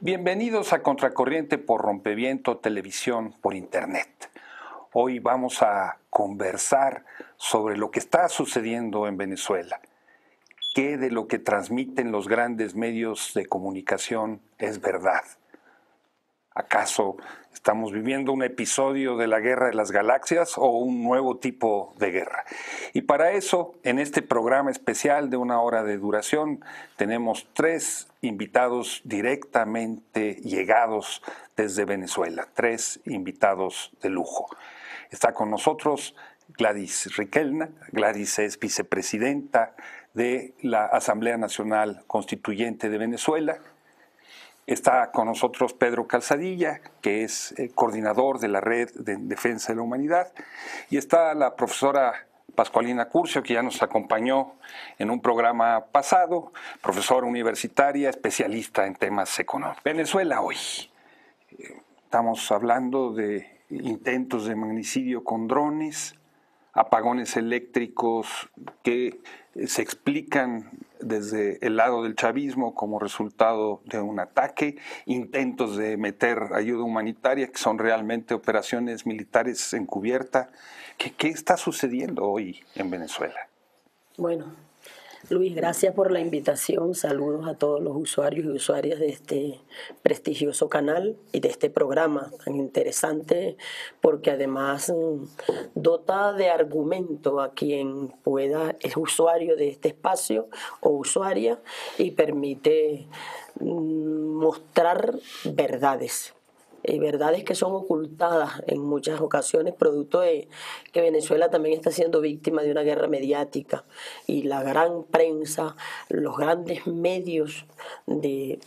Bienvenidos a Contracorriente por Rompeviento, Televisión por Internet. Hoy vamos a conversar sobre lo que está sucediendo en Venezuela. ¿Qué de lo que transmiten los grandes medios de comunicación es verdad? ¿Acaso estamos viviendo un episodio de la Guerra de las Galaxias o un nuevo tipo de guerra? Y para eso, en este programa especial de una hora de duración, tenemos tres invitados directamente llegados desde Venezuela, tres invitados de lujo. Está con nosotros Gladys Requena. Gladys es vicepresidenta de la Asamblea Nacional Constituyente de Venezuela. Está con nosotros Pedro Calzadilla, que es coordinador de la Red de Defensa de la Humanidad. Y está la profesora Pasqualina Curcio, que ya nos acompañó en un programa pasado, profesora universitaria, especialista en temas económicos. Venezuela hoy. Estamos hablando de intentos de magnicidio con drones, apagones eléctricos que se explican desde el lado del chavismo como resultado de un ataque, intentos de meter ayuda humanitaria que son realmente operaciones militares encubierta. ¿Qué está sucediendo hoy en Venezuela? Bueno, Luis, gracias por la invitación. Saludos a todos los usuarios y usuarias de este prestigioso canal y de este programa tan interesante, porque además dota de argumento a quien pueda, es usuario de este espacio o usuaria, y permite mostrar verdades. Verdades que son ocultadas en muchas ocasiones, producto de que Venezuela también está siendo víctima de una guerra mediática, y la gran prensa, los grandes medios de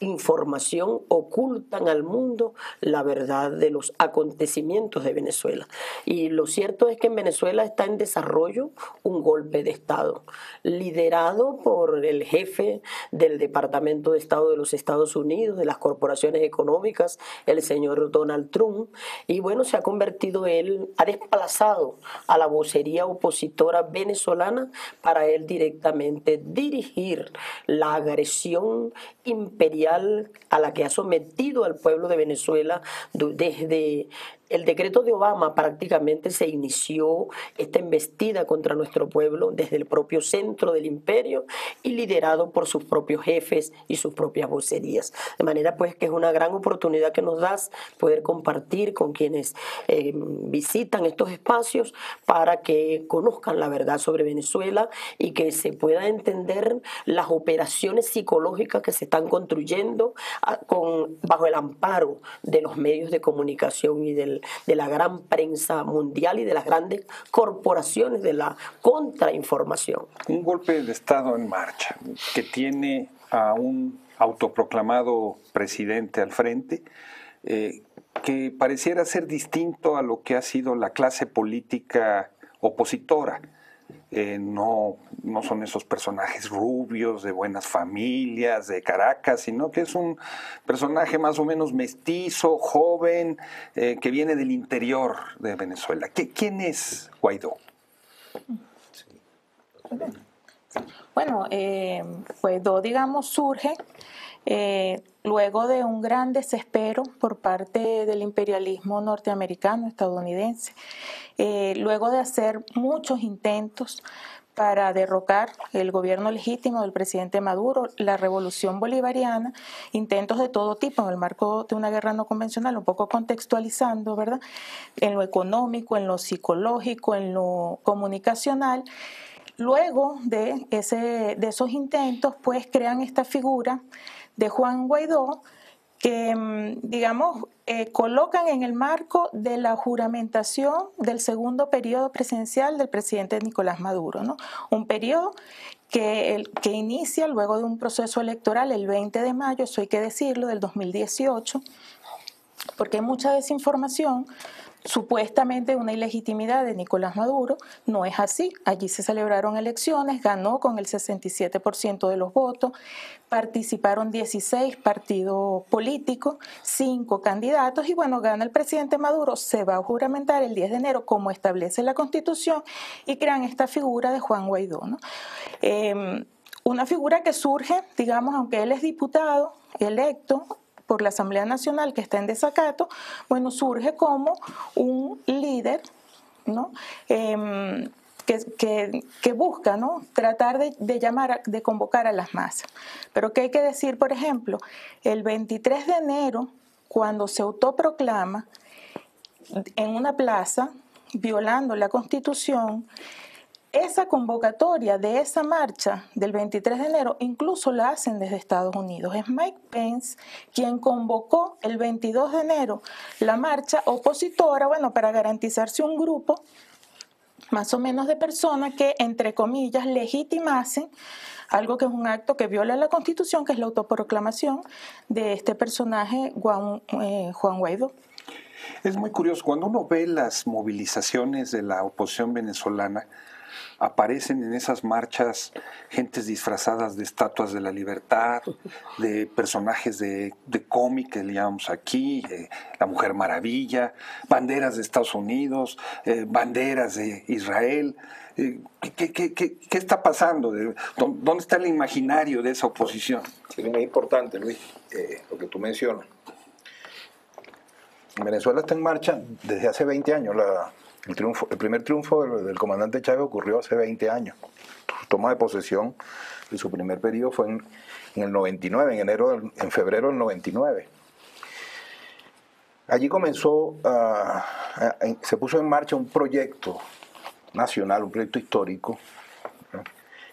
información ocultan al mundo la verdad de los acontecimientos de Venezuela. Y lo cierto es que en Venezuela está en desarrollo un golpe de Estado, liderado por el jefe del Departamento de Estado de los Estados Unidos, de las corporaciones económicas, el señor Donald Trump, y bueno, se ha convertido él, ha desplazado a la vocería opositora venezolana para él directamente dirigir la agresión imperial a la que ha sometido al pueblo de Venezuela desde el decreto de Obama. Prácticamente se inició esta embestida contra nuestro pueblo desde el propio centro del imperio y liderado por sus propios jefes y sus propias vocerías. De manera pues que es una gran oportunidad que nos das poder compartir con quienes visitan estos espacios para que conozcan la verdad sobre Venezuela y que se pueda entender las operaciones psicológicas que se están construyendo bajo el amparo de los medios de comunicación y de la gran prensa mundial y de las grandes corporaciones de la contrainformación. Un golpe de Estado en marcha que tiene a un autoproclamado presidente al frente que pareciera ser distinto a lo que ha sido la clase política opositora. No son esos personajes rubios, de buenas familias, de Caracas, sino que es un personaje más o menos mestizo, joven, que viene del interior de Venezuela. ¿Quién es Guaidó? Bueno, Guaidó, digamos, surge luego de un gran desespero por parte del imperialismo norteamericano, estadounidense, luego de hacer muchos intentos para derrocar el gobierno legítimo del presidente Maduro, la revolución bolivariana, intentos de todo tipo en el marco de una guerra no convencional, un poco contextualizando, ¿verdad?, en lo económico, en lo psicológico, en lo comunicacional. Luego de esos intentos, pues crean esta figura de Juan Guaidó, que, digamos, colocan en el marco de la juramentación del segundo periodo presidencial del presidente Nicolás Maduro, ¿no? Un periodo que inicia luego de un proceso electoral el 20 de mayo, eso hay que decirlo, del 2018, porque hay mucha desinformación. Supuestamente una ilegitimidad de Nicolás Maduro, no es así. Allí se celebraron elecciones, ganó con el 67% de los votos, participaron 16 partidos políticos, 5 candidatos, y bueno, gana el presidente Maduro, se va a juramentar el 10 de enero, como establece la Constitución, y crean esta figura de Juan Guaidó, ¿no? Una figura que surge, digamos, aunque él es diputado electo por la Asamblea Nacional, que está en desacato, bueno, surge como un líder, ¿no? Que busca, ¿no?, tratar de llamar, de convocar a las masas. Pero ¿qué hay que decir? Por ejemplo, el 23 de enero, cuando se autoproclama en una plaza, violando la Constitución, esa convocatoria de esa marcha del 23 de enero incluso la hacen desde Estados Unidos. Es Mike Pence quien convocó el 22 de enero la marcha opositora, bueno, para garantizarse un grupo más o menos de personas que, entre comillas, legitimasen algo que es un acto que viola la Constitución, que es la autoproclamación de este personaje, Juan Guaidó. Es muy curioso, cuando uno ve las movilizaciones de la oposición venezolana, aparecen en esas marchas gentes disfrazadas de estatuas de la libertad, de personajes de cómic, que le llamamos aquí, la Mujer Maravilla, banderas de Estados Unidos, banderas de Israel. ¿Qué está pasando? ¿Dónde está el imaginario de esa oposición? Sí, es muy importante, Luis, lo que tú mencionas. Venezuela está en marcha desde hace 20 años. El primer triunfo del comandante Chávez ocurrió hace 20 años. Toma de posesión de su primer periodo fue en el 99, en febrero del 99. Allí comenzó, se puso en marcha un proyecto nacional, un proyecto histórico, ¿no?,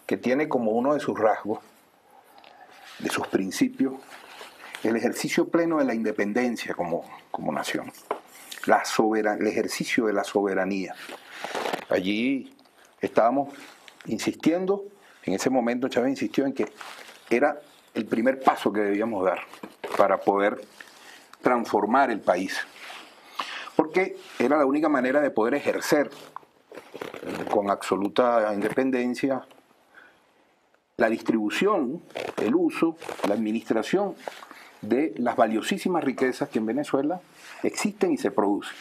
que tiene como uno de sus rasgos, de sus principios, el ejercicio pleno de la independencia como nación. El ejercicio de la soberanía. Allí estábamos insistiendo, en ese momento Chávez insistió en que era el primer paso que debíamos dar para poder transformar el país, porque era la única manera de poder ejercer con absoluta independencia la distribución, el uso, la administración de las valiosísimas riquezas que en Venezuela existen y se producen.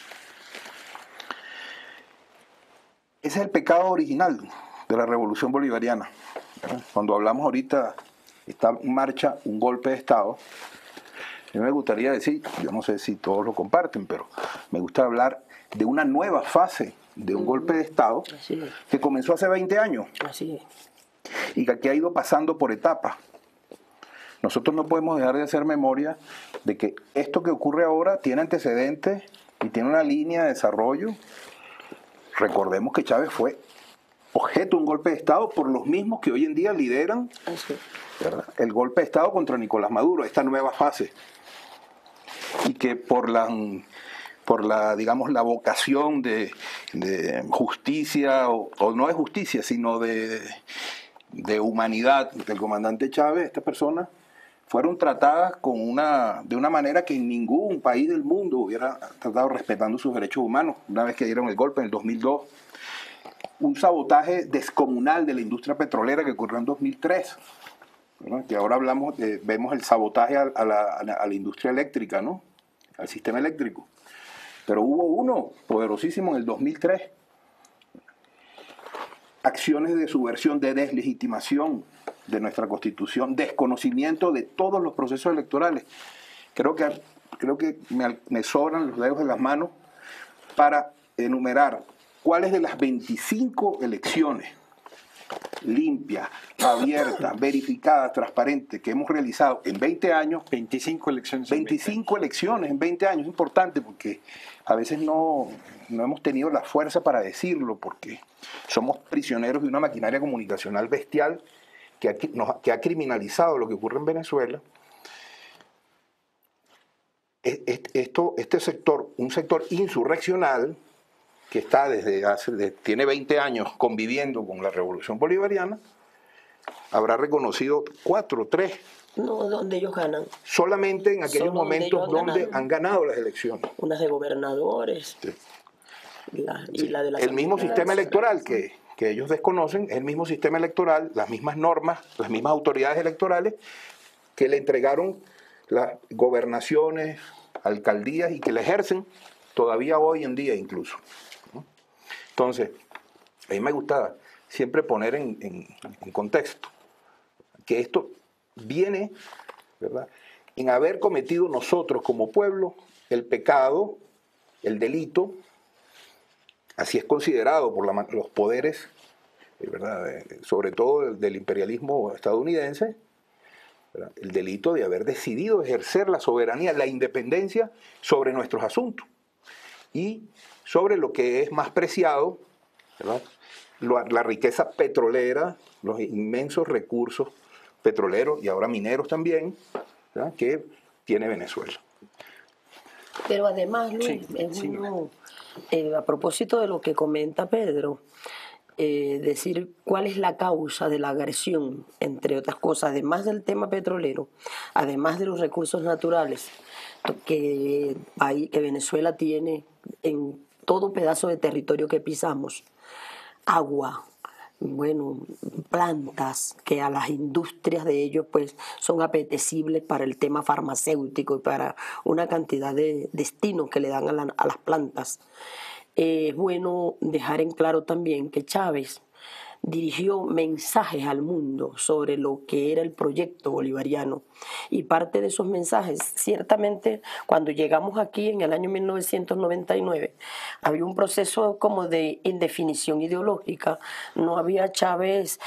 Ese es el pecado original de la Revolución Bolivariana. Cuando hablamos ahorita, está en marcha un golpe de Estado. A mí me gustaría decir, yo no sé si todos lo comparten, pero me gusta hablar de una nueva fase de un golpe de Estado que comenzó hace 20 años. Así es. Y que aquí ha ido pasando por etapas. Nosotros no podemos dejar de hacer memoria de que esto que ocurre ahora tiene antecedentes y tiene una línea de desarrollo. Recordemos que Chávez fue objeto de un golpe de Estado por los mismos que hoy en día lideran, ¿verdad?, el golpe de Estado contra Nicolás Maduro, esta nueva fase. Y que por la digamos, la vocación de justicia, o no de justicia, sino de humanidad del comandante Chávez, estas personas fueron tratadas de una manera que en ningún país del mundo hubiera tratado, respetando sus derechos humanos. Una vez que dieron el golpe en el 2002, un sabotaje descomunal de la industria petrolera que ocurrió en 2003, ¿no?, que ahora vemos el sabotaje a la industria eléctrica, ¿no?, al sistema eléctrico. Pero hubo uno poderosísimo en el 2003, acciones de subversión, de deslegitimación de nuestra Constitución, desconocimiento de todos los procesos electorales. Creo que me sobran los dedos de las manos para enumerar cuáles de las 25 elecciones limpias, abiertas, verificadas, transparentes que hemos realizado en 20 años. 25 elecciones en 20 años. Es importante porque a veces no hemos tenido la fuerza para decirlo, porque somos prisioneros de una maquinaria comunicacional bestial que ha criminalizado lo que ocurre en Venezuela. Este sector, un sector insurreccional que está tiene 20 años conviviendo con la Revolución Bolivariana, habrá reconocido 4 o 3. No, donde ellos ganan. Solamente en aquellos momentos donde han ganado las elecciones. Unas de gobernadores. Sí. Y la de la el mismo sistema electoral que ellos desconocen, el mismo sistema electoral, las mismas normas, las mismas autoridades electorales que le entregaron las gobernaciones, alcaldías, y que le ejercen todavía hoy en día incluso. Entonces, a mí me gusta siempre poner en contexto que esto viene, ¿verdad?, en haber cometido nosotros como pueblo el pecado, el delito, así es considerado por los poderes, ¿verdad?, sobre todo del imperialismo estadounidense, ¿verdad?, el delito de haber decidido ejercer la soberanía, la independencia sobre nuestros asuntos y sobre lo que es más preciado, ¿verdad?, la riqueza petrolera, los inmensos recursos petroleros y ahora mineros también, ¿verdad?, que tiene Venezuela. Pero además, Luis, sí, a propósito de lo que comenta Pedro, decir cuál es la causa de la agresión, entre otras cosas, además del tema petrolero, además de los recursos naturales que Venezuela tiene en todo pedazo de territorio que pisamos, agua, bueno, plantas que a las industrias de ellos pues son apetecibles para el tema farmacéutico y para una cantidad de destinos que le dan a las plantas. Es bueno dejar en claro también que Chávez dirigió mensajes al mundo sobre lo que era el proyecto bolivariano y parte de esos mensajes, ciertamente cuando llegamos aquí en el año 1999 había un proceso como de indefinición ideológica, no había Chávez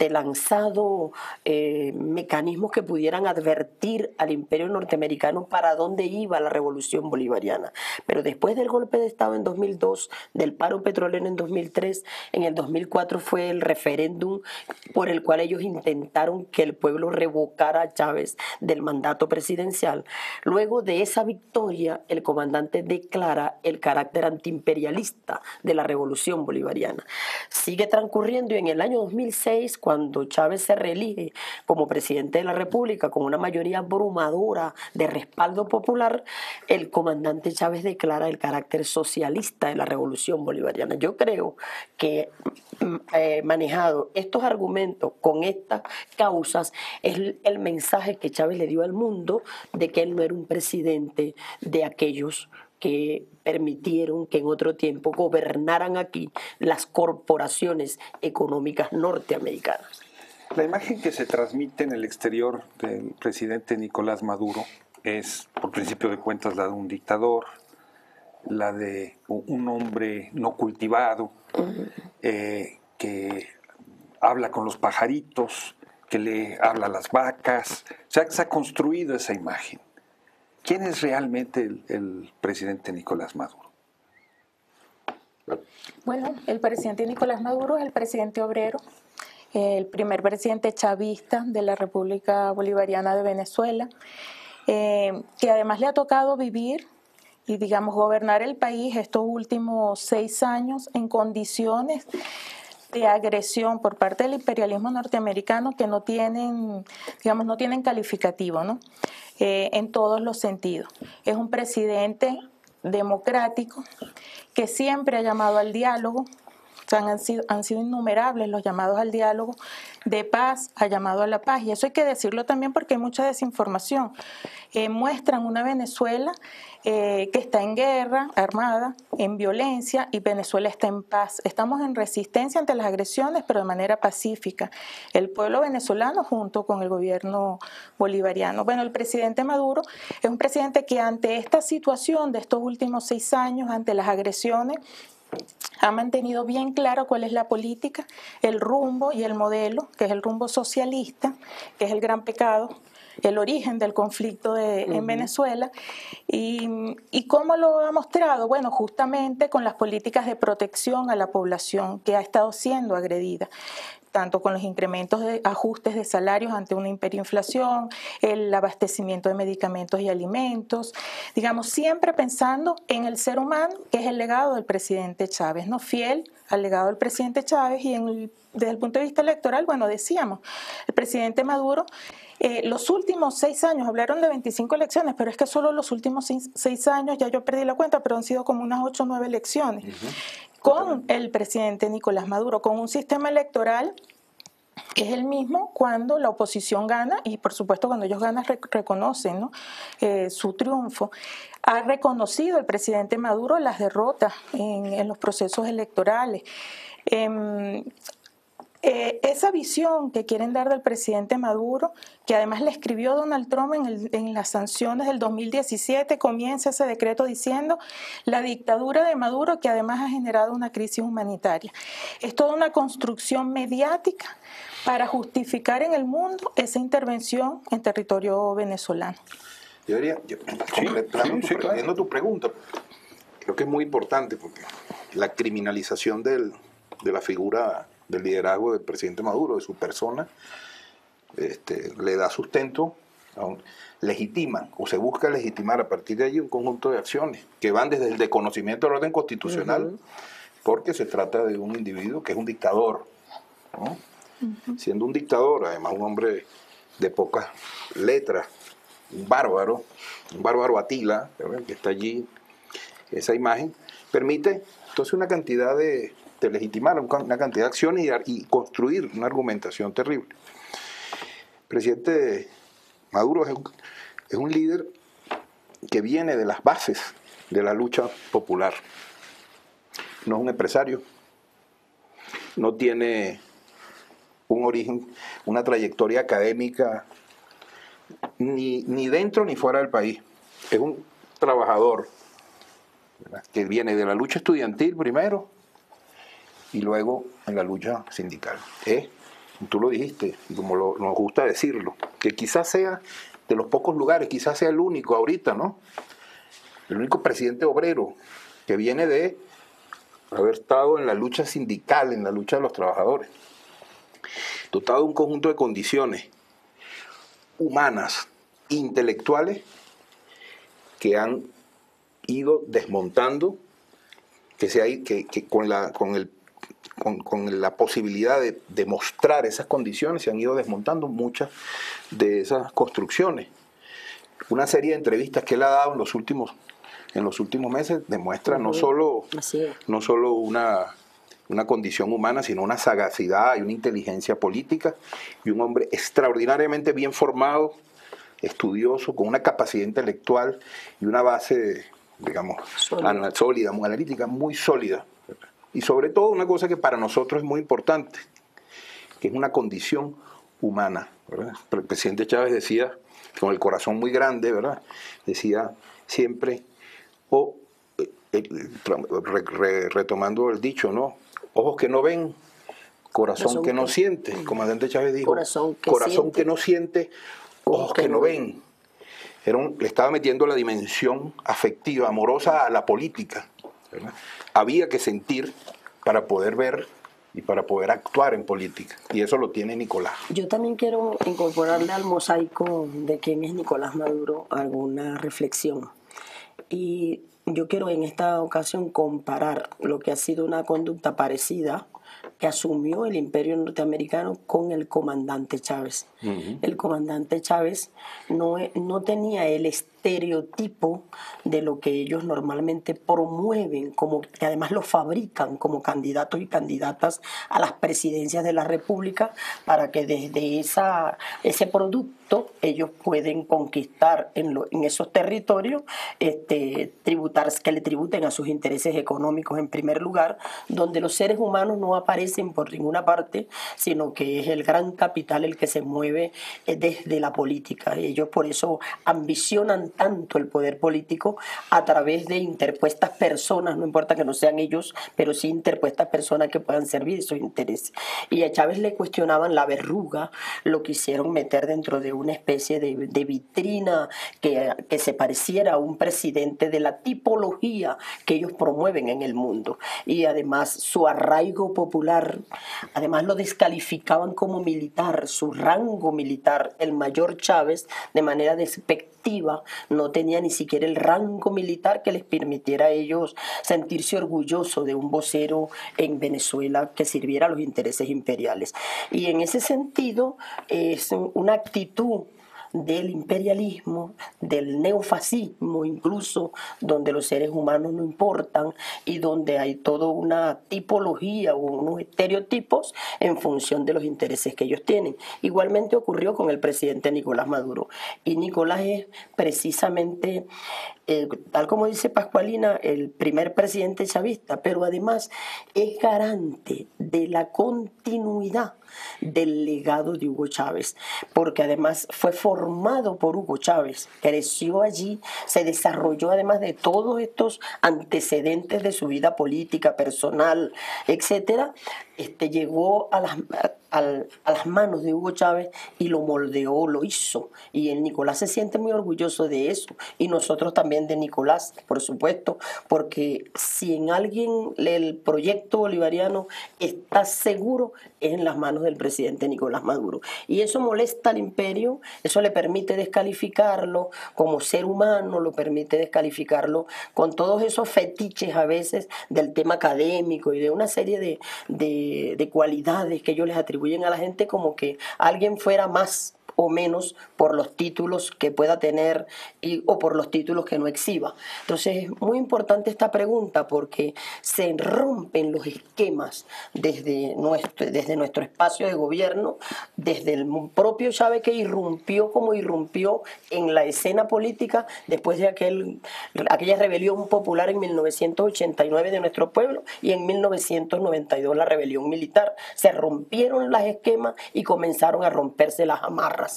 lanzado mecanismos que pudieran advertir al imperio norteamericano para dónde iba la revolución bolivariana, pero después del golpe de estado en 2002, del paro petrolero en 2003, en el 2004 fue el referéndum por el cual ellos intentaron que el pueblo revocara a Chávez del mandato presidencial. Luego de esa victoria, el comandante declara el carácter antiimperialista de la revolución bolivariana. Sigue transcurriendo y en el año 2006, cuando Chávez se reelige como presidente de la República con una mayoría abrumadora de respaldo popular, el comandante Chávez declara el carácter socialista de la revolución bolivariana. Yo creo que manejado estos argumentos con estas causas es el mensaje que Chávez le dio al mundo de que él no era un presidente de aquellos que permitieron que en otro tiempo gobernaran aquí las corporaciones económicas norteamericanas. La imagen que se transmite en el exterior del presidente Nicolás Maduro es, por principio de cuentas, la de un dictador, la de un hombre no cultivado, que habla con los pajaritos, que le habla a las vacas. O sea, que se ha construido esa imagen. ¿Quién es realmente el presidente Nicolás Maduro? Bueno, el presidente Nicolás Maduro es el presidente obrero, el primer presidente chavista de la República Bolivariana de Venezuela, que además le ha tocado vivir y, digamos, gobernar el país estos últimos 6 años en condiciones de agresión por parte del imperialismo norteamericano que no tienen, digamos, no tienen calificativo, ¿no? En todos los sentidos. Es un presidente democrático que siempre ha llamado al diálogo, o sea, han sido innumerables los llamados al diálogo de paz, ha llamado a la paz, y eso hay que decirlo también porque hay mucha desinformación. Muestran una Venezuela que está en guerra armada, en violencia, y Venezuela está en paz. Estamos en resistencia ante las agresiones, pero de manera pacífica. El pueblo venezolano junto con el gobierno bolivariano. Bueno, el presidente Maduro es un presidente que ante esta situación de estos últimos 6 años, ante las agresiones, ha mantenido bien claro cuál es la política, el rumbo y el modelo, que es el rumbo socialista, que es el gran pecado, el origen del conflicto en Venezuela. ¿Y cómo lo ha mostrado? Bueno, justamente con las políticas de protección a la población que ha estado siendo agredida, tanto con los incrementos de ajustes de salarios ante una hiperinflación, el abastecimiento de medicamentos y alimentos, digamos, siempre pensando en el ser humano, que es el legado del presidente Chávez, ¿no? Fiel al legado del presidente Chávez. Y desde el punto de vista electoral, bueno, decíamos, el presidente Maduro, los últimos 6 años, hablaron de 25 elecciones, pero es que solo los últimos 6 años, ya yo perdí la cuenta, pero han sido como unas 8 o 9 elecciones. Con el presidente Nicolás Maduro, con un sistema electoral que es el mismo cuando la oposición gana y, por supuesto, cuando ellos ganan reconocen, ¿no?, su triunfo. Ha reconocido el presidente Maduro las derrotas en los procesos electorales. Esa visión que quieren dar del presidente Maduro, que además le escribió Donald Trump en las sanciones del 2017, comienza ese decreto diciendo la dictadura de Maduro, que además ha generado una crisis humanitaria. Es toda una construcción mediática para justificar en el mundo esa intervención en territorio venezolano. Completando tu pregunta, creo que es muy importante porque la criminalización de la figura del liderazgo del presidente Maduro, de su persona, le da sustento, legitima o se busca legitimar a partir de allí un conjunto de acciones que van desde el desconocimiento del orden constitucional, porque se trata de un individuo que es un dictador, ¿no? Siendo un dictador, además un hombre de pocas letras, un bárbaro Atila, que está allí, esa imagen, permite entonces una cantidad de legitimar una cantidad de acciones y construir una argumentación terrible. El presidente Maduro es un líder que viene de las bases de la lucha popular. No es un empresario, no tiene un origen, una trayectoria académica ni dentro ni fuera del país. Es un trabajador, ¿verdad?, que viene de la lucha estudiantil primero y luego en la lucha sindical. Tú lo dijiste, como nos gusta decirlo, que quizás sea de los pocos lugares, quizás sea el único ahorita, ¿no? El único presidente obrero que viene de haber estado en la lucha sindical, en la lucha de los trabajadores, dotado de un conjunto de condiciones humanas, intelectuales, que han ido desmontando, con la posibilidad de demostrar esas condiciones, se han ido desmontando muchas de esas construcciones. Una serie de entrevistas que él ha dado en los últimos meses demuestra no solo una condición humana, sino una sagacidad y una inteligencia política, y un hombre extraordinariamente bien formado, estudioso, con una capacidad intelectual y una base, digamos, sólida, muy analítica, muy sólida. Y sobre todo una cosa que para nosotros es muy importante, que es una condición humana, ¿verdad? El presidente Chávez decía, con el corazón muy grande, ¿verdad?, decía siempre, retomando el dicho, ¿no?, ojos que no ven, corazón que no siente. El comandante Chávez dijo, corazón que no siente, ojos que no ven. Le estaba metiendo la dimensión afectiva, amorosa a la política, ¿verdad? Había que sentir para poder ver y para poder actuar en política. Y eso lo tiene Nicolás. Yo también quiero incorporarle al mosaico de quién es Nicolás Maduro alguna reflexión. Y yo quiero en esta ocasión comparar lo que ha sido una conducta parecida que asumió el imperio norteamericano con el comandante Chávez. El comandante Chávez no tenía el estereotipo de lo que ellos normalmente promueven, como que además lo fabrican como candidatos y candidatas a las presidencias de la República, para que desde ese producto ellos pueden conquistar en esos territorios, que le tributen a sus intereses económicos en primer lugar, donde los seres humanos no aparecen por ninguna parte, sino que es el gran capital el que se mueve desde la política. Ellos por eso ambicionan tanto el poder político a través de interpuestas personas, no importa que no sean ellos, pero sí interpuestas personas que puedan servir de sus intereses. Y a Chávez le cuestionaban la verruga, lo quisieron meter dentro de una especie de vitrina que se pareciera a un presidente de la tipología que ellos promueven en el mundo. Y además su arraigo popular, además lo descalificaban como militar, su rango militar. El mayor Chávez, de manera despectiva, no tenía ni siquiera el rango militar que les permitiera a ellos sentirse orgullosos de un vocero en Venezuela que sirviera a los intereses imperiales. Y en ese sentido es una actitud del imperialismo, del neofascismo incluso, donde los seres humanos no importan y donde hay toda una tipología o unos estereotipos en función de los intereses que ellos tienen. Igualmente ocurrió con el presidente Nicolás Maduro. Y Nicolás es precisamente, tal como dice Pascualina, el primer presidente chavista, pero además es garante de la continuidad del legado de Hugo Chávez, porque además fue formado por Hugo Chávez, creció allí, se desarrolló además de todos estos antecedentes de su vida política, personal, etcétera, llegó a las manos de Hugo Chávez y lo moldeó, lo hizo, y el Nicolás se siente muy orgulloso de eso, y nosotros también de Nicolás, por supuesto, porque si en alguien el proyecto bolivariano está seguro es en las manos del presidente Nicolás Maduro, y eso molesta al imperio, eso le permite descalificarlo como ser humano, lo permite descalificarlo con todos esos fetiches a veces del tema académico y de una serie de cualidades que ellos les atribuyen a la gente, como que alguien fuera más o menos por los títulos que pueda tener o por los títulos que no exhiba. Entonces es muy importante esta pregunta porque se rompen los esquemas desde nuestro espacio de gobierno, desde el propio Chávez que irrumpió como irrumpió en la escena política después de aquella rebelión popular en 1989 de nuestro pueblo y en 1992 la rebelión militar. Se rompieron los esquemas y comenzaron a romperse las amarras.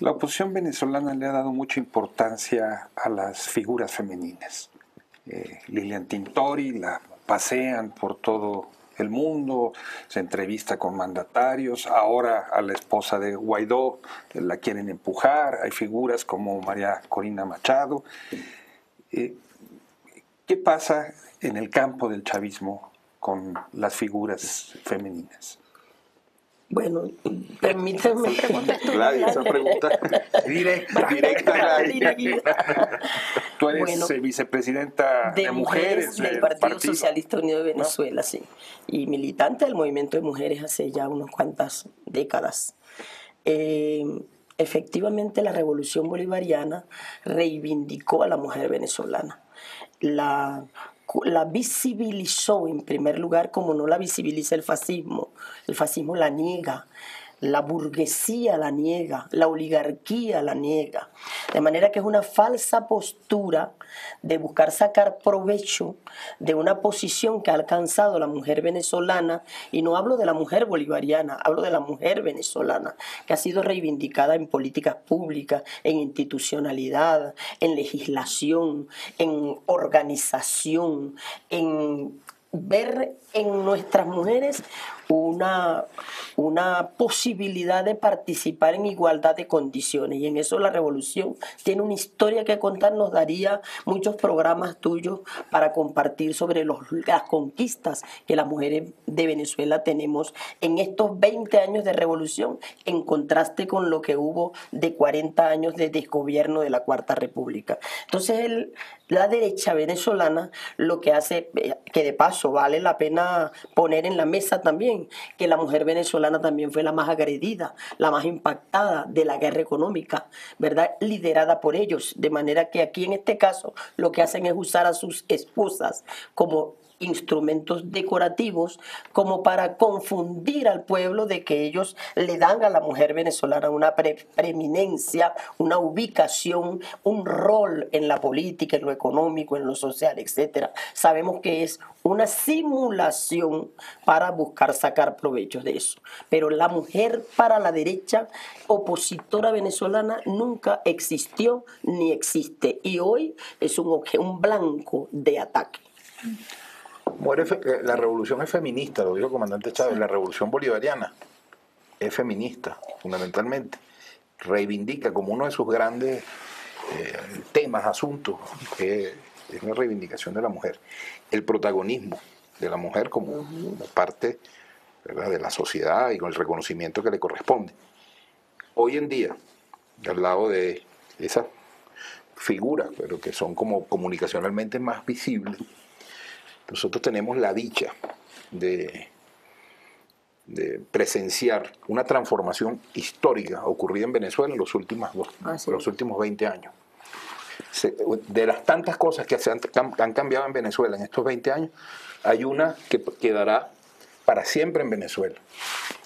La oposición venezolana le ha dado mucha importancia a las figuras femeninas. Lilian Tintori la pasean por todo el mundo, se entrevista con mandatarios, ahora a la esposa de Guaidó la quieren empujar, hay figuras como María Corina Machado. ¿Qué pasa en el campo del chavismo con las figuras femeninas? Bueno, permítanme. Esa pregunta directa. Tú eres vicepresidenta de mujeres del Partido Socialista Unido de Venezuela, sí. Y militante del movimiento de mujeres hace ya unas cuantas décadas. Efectivamente, la revolución bolivariana reivindicó a la mujer venezolana. La visibilizó en primer lugar como no la visibiliza el fascismo. El fascismo la niega, la burguesía la niega, la oligarquía la niega. De manera que es una falsa postura de buscar sacar provecho de una posición que ha alcanzado la mujer venezolana, y no hablo de la mujer bolivariana, hablo de la mujer venezolana, que ha sido reivindicada en políticas públicas, en institucionalidad, en legislación, en organización, en ver en nuestras mujeres una posibilidad de participar en igualdad de condiciones. Y en eso la revolución tiene una historia que contar. Nos daría muchos programas tuyos para compartir sobre las conquistas que las mujeres de Venezuela tenemos en estos 20 años de revolución, en contraste con lo que hubo de 40 años de desgobierno de la Cuarta República. Entonces la derecha venezolana lo que hace, que de paso vale la pena poner en la mesa también, que la mujer venezolana también fue la más agredida, la más impactada de la guerra económica, ¿verdad? Liderada por ellos, de manera que aquí en este caso lo que hacen es usar a sus esposas como instrumentos decorativos, como para confundir al pueblo de que ellos le dan a la mujer venezolana una preeminencia, una ubicación, un rol en la política, en lo económico, en lo social, etcétera. Sabemos que es una simulación para buscar sacar provechos de eso. Pero la mujer para la derecha opositora venezolana nunca existió ni existe, y hoy es un blanco de ataque. La revolución es feminista, lo dijo el comandante Chávez. La revolución bolivariana es feminista, fundamentalmente. Reivindica como uno de sus grandes temas, asuntos, es la reivindicación de la mujer, el protagonismo de la mujer como parte, ¿verdad?, de la sociedad y con el reconocimiento que le corresponde. Hoy en día, al lado de esas figuras, pero que son como comunicacionalmente más visibles, nosotros tenemos la dicha de de presenciar una transformación histórica ocurrida en Venezuela en los últimos 20 años. De las tantas cosas que han cambiado en Venezuela en estos 20 años, hay una que quedará para siempre en Venezuela.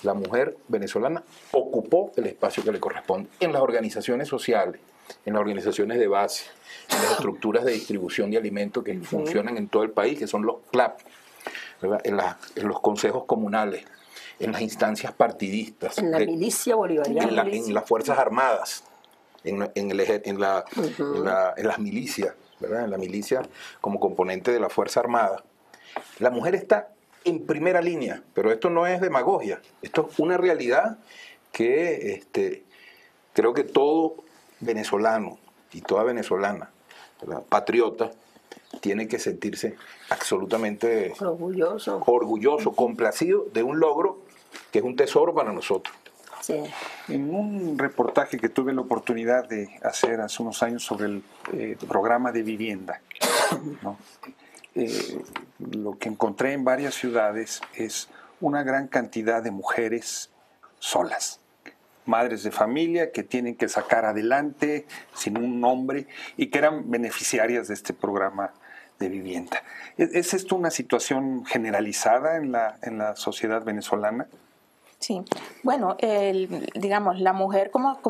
La mujer venezolana ocupó el espacio que le corresponde en las organizaciones sociales, en las organizaciones de base, en las estructuras de distribución de alimentos que funcionan en todo el país, que son los CLAP, en los consejos comunales, en las instancias partidistas. En la milicia bolivariana. En las Fuerzas Armadas, en las milicias, ¿verdad? En la milicia como componente de la Fuerza Armada. La mujer está en primera línea, pero esto no es demagogia. Esto es una realidad que creo que todo venezolano y toda venezolana, ¿verdad? Patriota, tiene que sentirse absolutamente orgulloso, complacido de un logro que es un tesoro para nosotros. Sí. En un reportaje que tuve la oportunidad de hacer hace unos años sobre el programa de vivienda, ¿no? Lo que encontré en varias ciudades es una gran cantidad de mujeres solas, madres de familia que tienen que sacar adelante sin un hombre y que eran beneficiarias de este programa de vivienda. ¿Es esto una situación generalizada en la sociedad venezolana? Sí, bueno, digamos, la mujer, como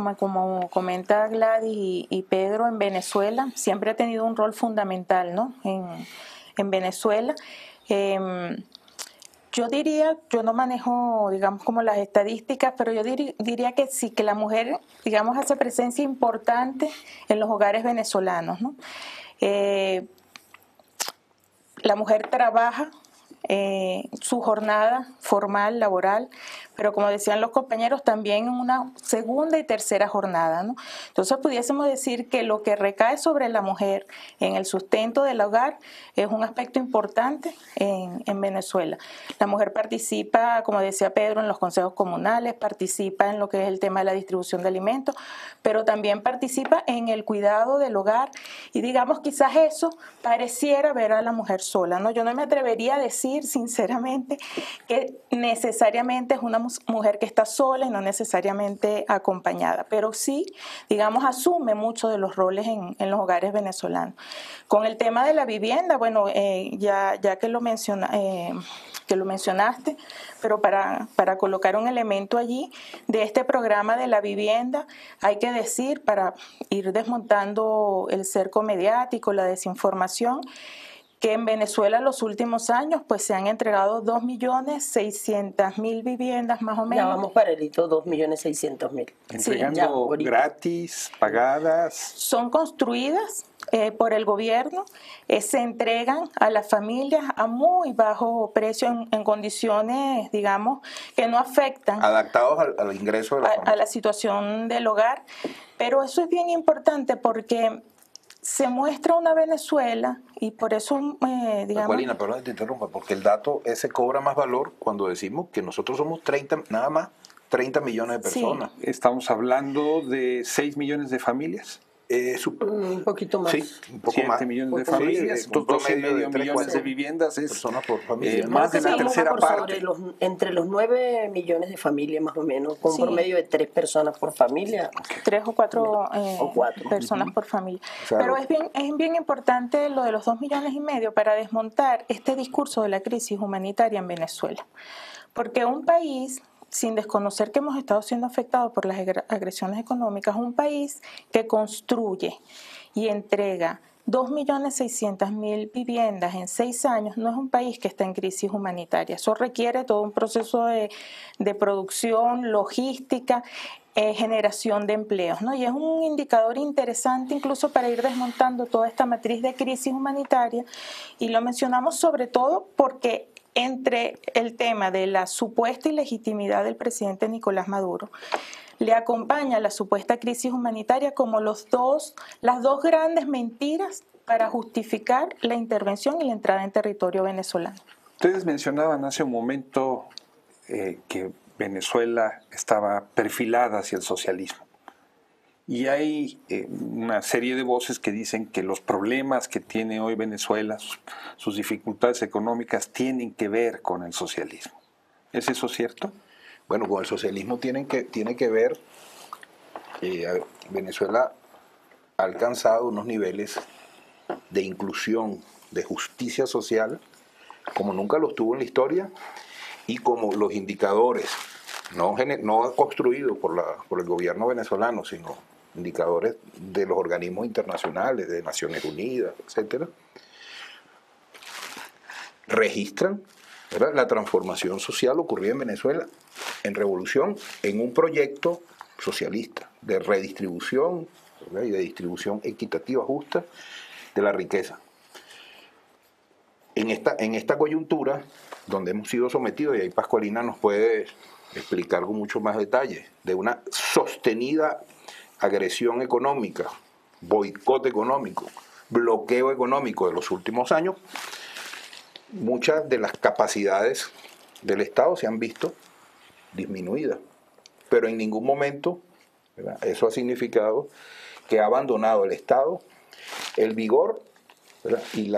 comenta Gladys y Pedro, en Venezuela siempre ha tenido un rol fundamental, ¿no? En Venezuela. Yo diría, yo no manejo, digamos, como las estadísticas, pero yo diría que sí, que la mujer, digamos, hace presencia importante en los hogares venezolanos, ¿no? La mujer trabaja su jornada formal, laboral, pero como decían los compañeros, también en una segunda y tercera jornada, ¿no? Entonces pudiésemos decir que lo que recae sobre la mujer en el sustento del hogar es un aspecto importante en Venezuela. La mujer participa, como decía Pedro, en los consejos comunales, participa en lo que es el tema de la distribución de alimentos, pero también participa en el cuidado del hogar y, digamos, quizás eso pareciera ver a la mujer sola, ¿no? Yo no me atrevería a decir sinceramente que necesariamente es una mujer que está sola y no necesariamente acompañada, pero sí, digamos, asume muchos de los roles en los hogares venezolanos. Con el tema de la vivienda, bueno, ya que lo mencionaste, pero para colocar un elemento allí de este programa de la vivienda, hay que decir, para ir desmontando el cerco mediático, la desinformación, que en Venezuela en los últimos años pues se han entregado 2.600.000 viviendas más o menos. Ya vamos para el hito, 2.600.000. Entregando sí, gratis, pagadas. Son construidas por el gobierno, se entregan a las familias a muy bajo precio, en condiciones, digamos, que no afectan. Adaptados al ingreso de la familia. A la situación del hogar. Pero eso es bien importante porque se muestra una Venezuela, y por eso, digamos... Pasqualina, perdón que te interrumpa, porque el dato ese cobra más valor cuando decimos que nosotros somos nada más 30 millones de personas. Sí. Estamos hablando de 6 millones de familias. Un poquito más. Sí, un poco 7 más. 7 millones de familias, 12 millones de viviendas. Es personas por familia. Más de la tercera parte. Entre los 9 millones de familias, más o menos, con promedio de 3 personas por familia. 3 o 4 personas por familia. Claro. Pero es bien importante lo de los 2 millones y medio para desmontar este discurso de la crisis humanitaria en Venezuela. Porque un país... sin desconocer que hemos estado siendo afectados por las agresiones económicas, un país que construye y entrega 2.600.000 viviendas en 6 años no es un país que está en crisis humanitaria. Eso requiere todo un proceso de producción, logística, generación de empleos, ¿no? Y es un indicador interesante incluso para ir desmontando toda esta matriz de crisis humanitaria, y lo mencionamos sobre todo porque entre el tema de la supuesta ilegitimidad del presidente Nicolás Maduro, le acompaña la supuesta crisis humanitaria como las dos grandes mentiras para justificar la intervención y la entrada en territorio venezolano. Ustedes mencionaban hace un momento que Venezuela estaba perfilada hacia el socialismo. Y hay una serie de voces que dicen que los problemas que tiene hoy Venezuela, sus dificultades económicas, tienen que ver con el socialismo. ¿Es eso cierto? Bueno, con el socialismo tiene que ver, Venezuela ha alcanzado unos niveles de inclusión, de justicia social, como nunca los tuvo en la historia, y como los indicadores, no construidos por el gobierno venezolano, sino indicadores de los organismos internacionales, de Naciones Unidas, etcétera, registran, ¿verdad?, la transformación social ocurrida en Venezuela en revolución, en un proyecto socialista de redistribución, ¿verdad?, y de distribución equitativa, justa, de la riqueza. En esta coyuntura, donde hemos sido sometidos, y ahí Pascualina nos puede explicar con mucho más detalle, de una sostenida agresión económica, boicot económico, bloqueo económico de los últimos años, muchas de las capacidades del Estado se han visto disminuidas, pero en ningún momento, ¿verdad?, eso ha significado que ha abandonado el Estado el vigor, ¿verdad?, y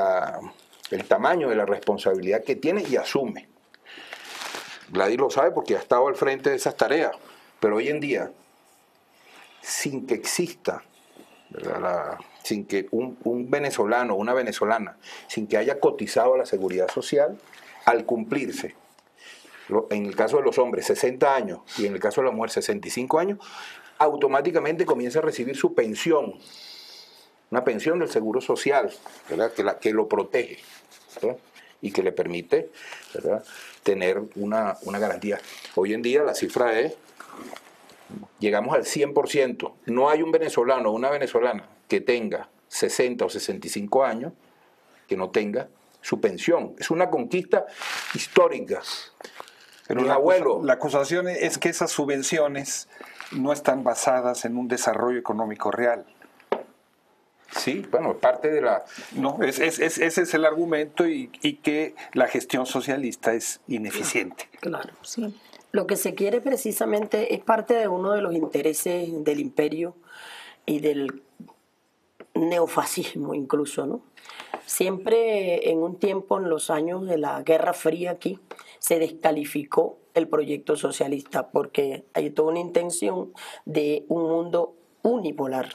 el tamaño de la responsabilidad que tiene y asume. Gladys lo sabe porque ha estado al frente de esas tareas, pero hoy en día, sin que exista, sin que un venezolano o una venezolana, sin que haya cotizado a la seguridad social, al cumplirse, en el caso de los hombres, 60 años, y en el caso de la mujer, 65 años, automáticamente comienza a recibir su pensión, una pensión del Seguro Social, ¿verdad?, que lo protege, ¿verdad?, y que le permite, ¿verdad?, tener una garantía. Hoy en día la cifra es, llegamos al 100%. No hay un venezolano o una venezolana que tenga 60 o 65 años que no tenga su pensión. Es una conquista histórica. Pero mi abuelo... La acusación es que esas subvenciones no están basadas en un desarrollo económico real. Sí, bueno, parte de la... No, ese es el argumento, y que la gestión socialista es ineficiente. Claro, sí. Lo que se quiere precisamente es parte de uno de los intereses del imperio y del neofascismo incluso, ¿no? Siempre en un tiempo, en los años de la Guerra Fría aquí, se descalificó el proyecto socialista porque hay toda una intención de un mundo unipolar.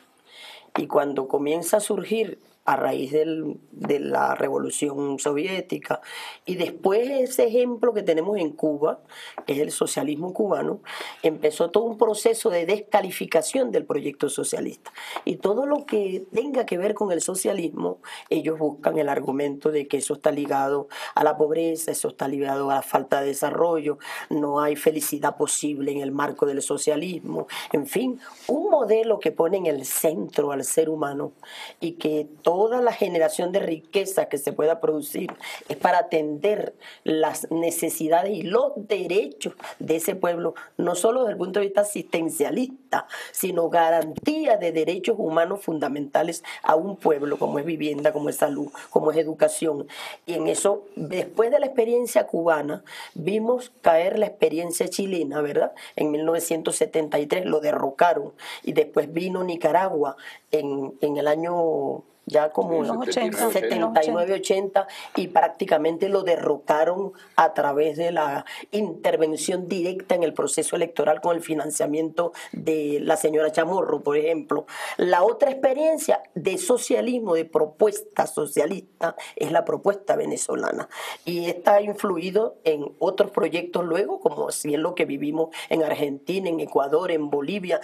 Y cuando comienza a surgir a raíz de la revolución soviética y después ese ejemplo que tenemos en Cuba, que es el socialismo cubano, empezó todo un proceso de descalificación del proyecto socialista. Y todo lo que tenga que ver con el socialismo, ellos buscan el argumento de que eso está ligado a la pobreza, eso está ligado a la falta de desarrollo, no hay felicidad posible en el marco del socialismo, en fin, un modelo que pone en el centro al ser humano y que toda la generación de riqueza que se pueda producir es para atender las necesidades y los derechos de ese pueblo, no solo desde el punto de vista asistencialista, sino garantía de derechos humanos fundamentales a un pueblo, como es vivienda, como es salud, como es educación. Y en eso, después de la experiencia cubana, vimos caer la experiencia chilena, ¿verdad? En 1973 lo derrocaron y después vino Nicaragua en el año... ya como en 79-80, y prácticamente lo derrocaron a través de la intervención directa en el proceso electoral con el financiamiento de la señora Chamorro, por ejemplo. La otra experiencia de socialismo, de propuesta socialista, es la propuesta venezolana. Y esta ha influido en otros proyectos luego, como si es lo que vivimos en Argentina, en Ecuador, en Bolivia.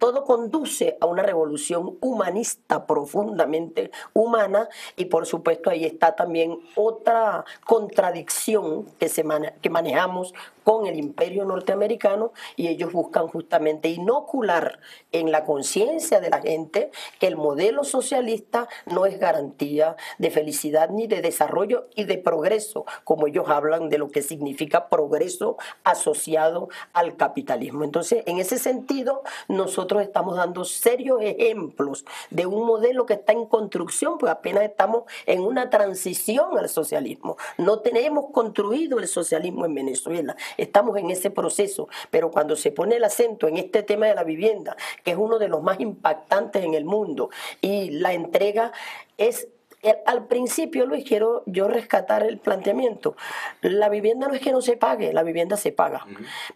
Todo conduce a una revolución humanista, profundamente humana, y por supuesto ahí está también otra contradicción que manejamos con el imperio norteamericano, y ellos buscan justamente inocular en la conciencia de la gente que el modelo socialista no es garantía de felicidad ni de desarrollo y de progreso, como ellos hablan de lo que significa progreso asociado al capitalismo. Entonces, en ese sentido, nosotros estamos dando serios ejemplos de un modelo que está en construcción, pues apenas estamos en una transición al socialismo. No tenemos construido el socialismo en Venezuela, estamos en ese proceso, pero cuando se pone el acento en este tema de la vivienda, que es uno de los más impactantes en el mundo, y la entrega es Al principio, Luis, quiero yo rescatar el planteamiento. La vivienda no es que no se pague, la vivienda se paga.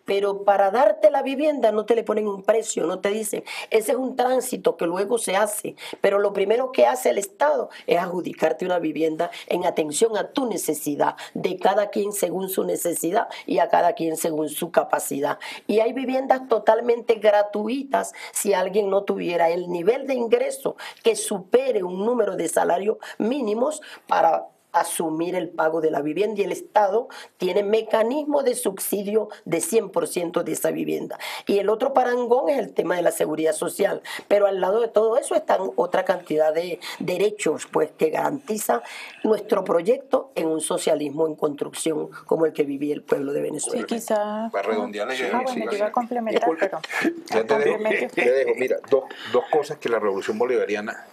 Pero para darte la vivienda no te le ponen un precio, no te dicen. Ese es un tránsito que luego se hace. Pero lo primero que hace el Estado es adjudicarte una vivienda en atención a tu necesidad, de cada quien según su necesidad y a cada quien según su capacidad. Y hay viviendas totalmente gratuitas si alguien no tuviera el nivel de ingreso que supere un número de salarios mínimos para asumir el pago de la vivienda, y el Estado tiene mecanismo de subsidio de 100% de esa vivienda. Y el otro parangón es el tema de la seguridad social, pero al lado de todo eso están otra cantidad de derechos, pues, que garantiza nuestro proyecto en un socialismo en construcción como el que vivía el pueblo de Venezuela. Sí, quizá... Para redondearle, yo iba a complementar, pero... Te dejo, mira, dos cosas que la revolución bolivariana,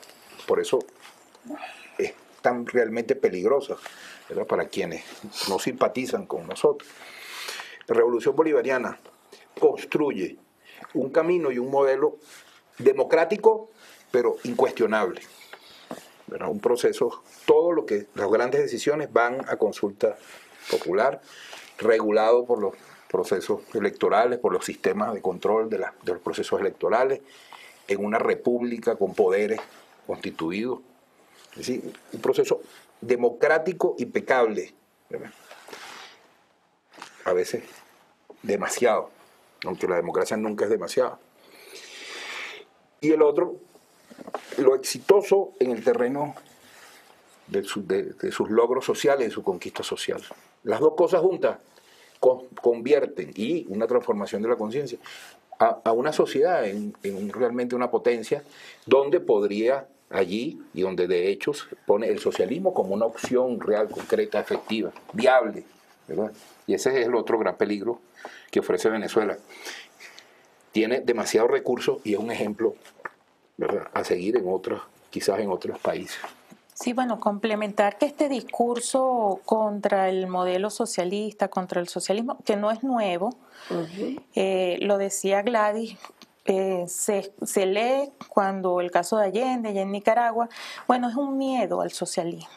por eso... es tan realmente peligrosa, ¿verdad?, para quienes no simpatizan con nosotros. La revolución bolivariana construye un camino y un modelo democrático, pero incuestionable, ¿verdad? Un proceso, todo lo que las grandes decisiones van a consulta popular, regulado por los procesos electorales, por los sistemas de control de los procesos electorales, en una república con poderes constituidos. Es decir, un proceso democrático impecable, ¿verdad? A veces demasiado, aunque la democracia nunca es demasiada. Y el otro, lo exitoso en el terreno de sus logros sociales, de su conquista social. Las dos cosas juntas convierten, y una transformación de la conciencia, a una sociedad en realmente una potencia donde podría... allí, y donde de hecho pone el socialismo como una opción real, concreta, efectiva, viable, ¿verdad? Y ese es el otro gran peligro que ofrece Venezuela. Tiene demasiados recursos y es un ejemplo, ¿verdad?, a seguir en otros, quizás en otros países. Sí, bueno, complementar que este discurso contra el modelo socialista, contra el socialismo, que no es nuevo, lo decía Gladys, se lee cuando el caso de Allende, allá en Nicaragua, bueno, es un miedo al socialismo.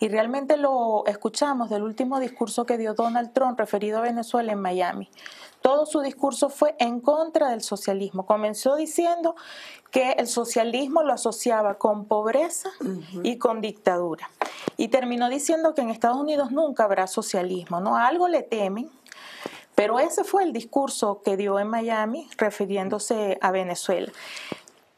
Y realmente lo escuchamos del último discurso que dio Donald Trump referido a Venezuela en Miami. Todo su discurso fue en contra del socialismo. Comenzó diciendo que el socialismo lo asociaba con pobreza y con dictadura. Y terminó diciendo que en Estados Unidos nunca habrá socialismo, ¿no? A algo le temen. Pero ese fue el discurso que dio en Miami refiriéndose a Venezuela.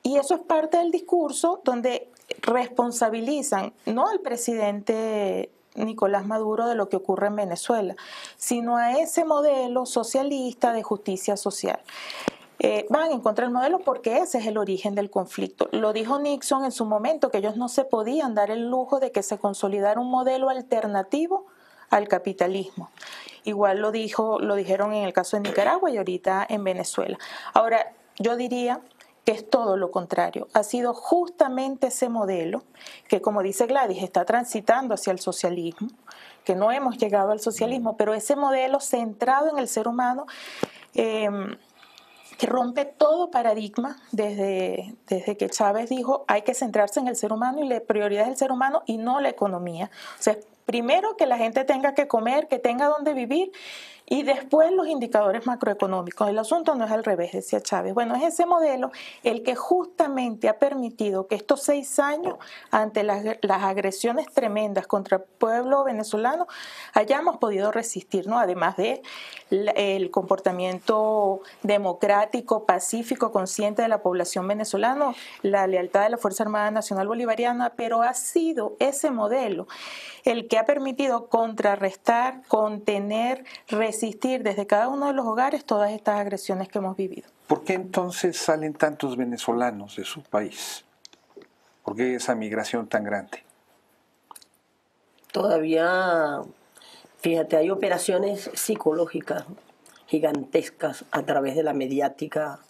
Y eso es parte del discurso donde responsabilizan no al presidente Nicolás Maduro de lo que ocurre en Venezuela, sino a ese modelo socialista de justicia social. Van en contra del modelo porque ese es el origen del conflicto. Lo dijo Nixon en su momento, que ellos no se podían dar el lujo de que se consolidara un modelo alternativo al capitalismo. Igual lo dijeron en el caso de Nicaragua y ahorita en Venezuela. Ahora, yo diría que es todo lo contrario. Ha sido justamente ese modelo que, como dice Gladys, está transitando hacia el socialismo, que no hemos llegado al socialismo, pero ese modelo centrado en el ser humano que rompe todo paradigma desde que Chávez dijo hay que centrarse en el ser humano y la prioridad es el ser humano y no la economía. O sea, primero que la gente tenga que comer, que tenga donde vivir y después los indicadores macroeconómicos. El asunto no es al revés, decía Chávez. Bueno, es ese modelo el que justamente ha permitido que estos 6 años, ante las agresiones tremendas contra el pueblo venezolano, hayamos podido resistir, ¿no? Además de el comportamiento democrático, pacífico, consciente de la población venezolana, la lealtad de la Fuerza Armada Nacional Bolivariana, pero ha sido ese modelo el que ha permitido contrarrestar, contener, resistir desde cada uno de los hogares todas estas agresiones que hemos vivido. ¿Por qué entonces salen tantos venezolanos de su país? ¿Por qué esa migración tan grande? Todavía, fíjate, hay operaciones psicológicas gigantescas a través de la mediática,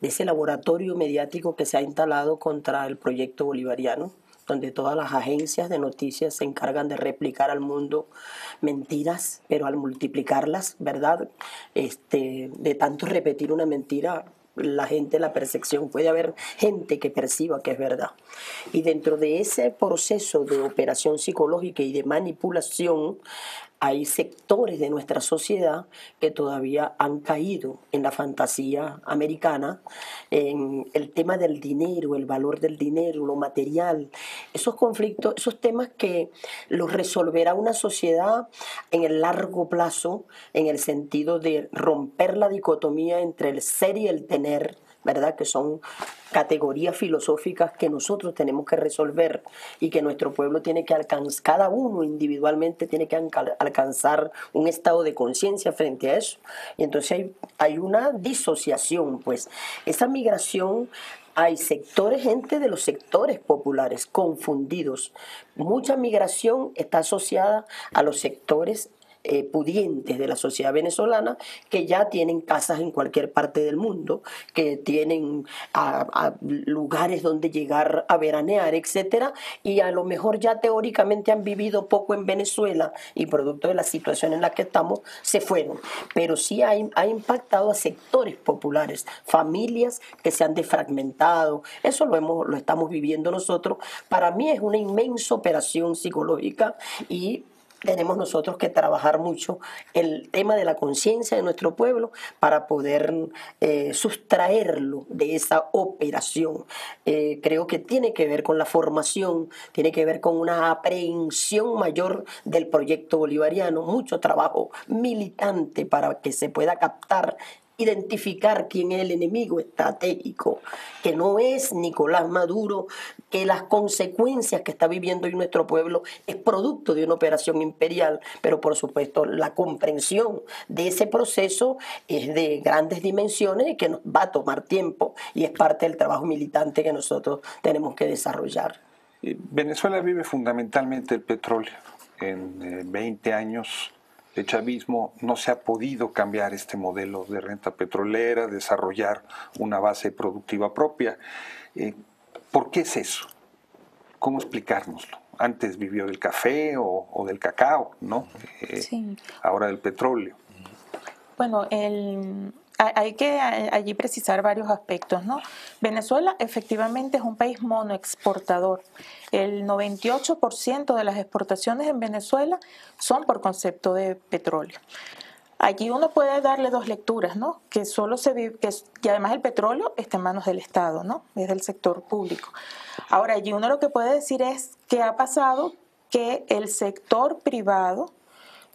de ese laboratorio mediático que se ha instalado contra el proyecto bolivariano, donde todas las agencias de noticias se encargan de replicar al mundo mentiras, pero al multiplicarlas, ¿verdad? De tanto repetir una mentira, la gente, la percepción, puede haber gente que perciba que es verdad. Y dentro de ese proceso de operación psicológica y de manipulación, hay sectores de nuestra sociedad que todavía han caído en la fantasía americana, en el tema del dinero, el valor del dinero, lo material, esos conflictos, esos temas que los resolverá una sociedad en el largo plazo, en el sentido de romper la dicotomía entre el ser y el tener, ¿verdad? Que son categorías filosóficas que nosotros tenemos que resolver y que nuestro pueblo tiene que alcanzar, cada uno individualmente tiene que alcanzar un estado de conciencia frente a eso. Y entonces hay una disociación, pues. Esa migración, hay sectores, gente de los sectores populares confundidos. Mucha migración está asociada a los sectores pudientes de la sociedad venezolana, que ya tienen casas en cualquier parte del mundo, que tienen a lugares donde llegar a veranear, etcétera, y a lo mejor ya teóricamente han vivido poco en Venezuela y producto de la situación en la que estamos se fueron, pero sí ha impactado a sectores populares, familias que se han defragmentado. Eso lo estamos viviendo nosotros. Para mí es una inmensa operación psicológica y tenemos nosotros que trabajar mucho el tema de la conciencia de nuestro pueblo para poder sustraerlo de esa operación. Creo que tiene que ver con la formación, tiene que ver con una aprehensión mayor del proyecto bolivariano, mucho trabajo militante para que se pueda captar, identificar quién es el enemigo estratégico, que no es Nicolás Maduro, que las consecuencias que está viviendo hoy nuestro pueblo es producto de una operación imperial, pero por supuesto la comprensión de ese proceso es de grandes dimensiones y que nos va a tomar tiempo y es parte del trabajo militante que nosotros tenemos que desarrollar. Venezuela vive fundamentalmente el petróleo. En 20 años el chavismo no se ha podido cambiar este modelo de renta petrolera, desarrollar una base productiva propia. ¿Por qué es eso? ¿Cómo explicárnoslo? Antes vivió del café o del cacao, ¿no? Sí. Ahora del petróleo. Bueno, hay que allí precisar varios aspectos, ¿no? Venezuela efectivamente es un país monoexportador. El 98% de las exportaciones en Venezuela son por concepto de petróleo. Aquí uno puede darle dos lecturas, ¿no? Que solo se vive, que además el petróleo está en manos del Estado, ¿no? Es del sector público. Ahora, allí uno lo que puede decir es que ha pasado que el sector privado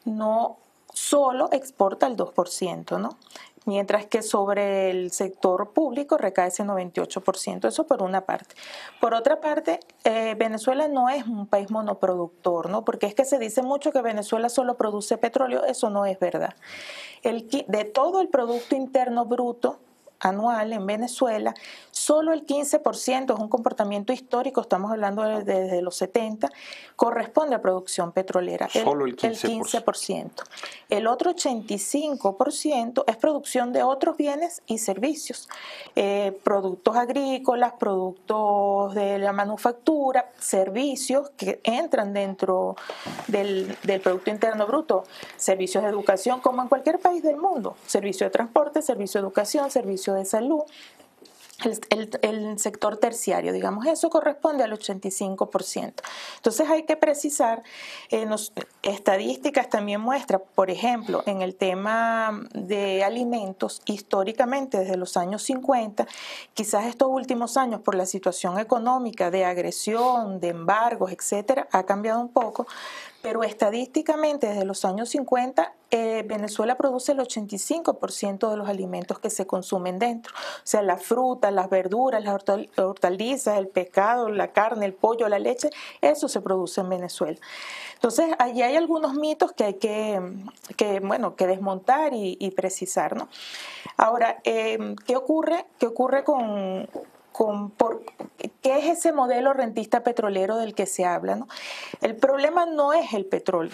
no solo exporta el 2%, ¿no? Mientras que sobre el sector público recae ese 98%. Eso por una parte. Por otra parte, Venezuela no es un país monoproductor, ¿no? Porque es que se dice mucho que Venezuela solo produce petróleo. Eso no es verdad. De todo el Producto Interno Bruto anual en Venezuela, solo el 15%, es un comportamiento histórico, estamos hablando desde los 70, corresponde a producción petrolera. Solo el 15%. El otro 85% es producción de otros bienes y servicios, productos agrícolas, productos de la manufactura, servicios que entran dentro del Producto Interno Bruto, servicios de educación, como en cualquier país del mundo, servicio de transporte, servicio de educación, servicio de salud. El sector terciario, digamos, eso corresponde al 85%. Entonces hay que precisar, estadísticas también muestran, por ejemplo, en el tema de alimentos, históricamente desde los años 50, quizás estos últimos años por la situación económica de agresión, de embargos, etcétera, ha cambiado un poco, pero estadísticamente desde los años 50 Venezuela produce el 85% de los alimentos que se consumen dentro. O sea, la fruta, las verduras, las hortalizas, el pescado, la carne, el pollo, la leche, eso se produce en Venezuela. Entonces, allí hay algunos mitos que hay que desmontar y precisar, ¿no? Ahora, ¿qué ocurre ¿qué es ese modelo rentista petrolero del que se habla, ¿no? El problema no es el petróleo.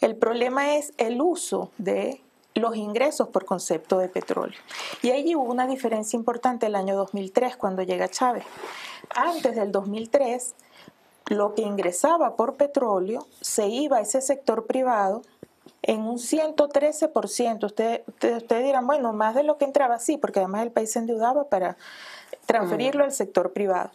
El problema es el uso de los ingresos por concepto de petróleo. Y allí hubo una diferencia importante el año 2003 cuando llega Chávez. Antes del 2003, lo que ingresaba por petróleo se iba a ese sector privado en un 113%. Ustedes dirán, bueno, más de lo que entraba, sí, porque además el país se endeudaba para transferirlo al sector privado.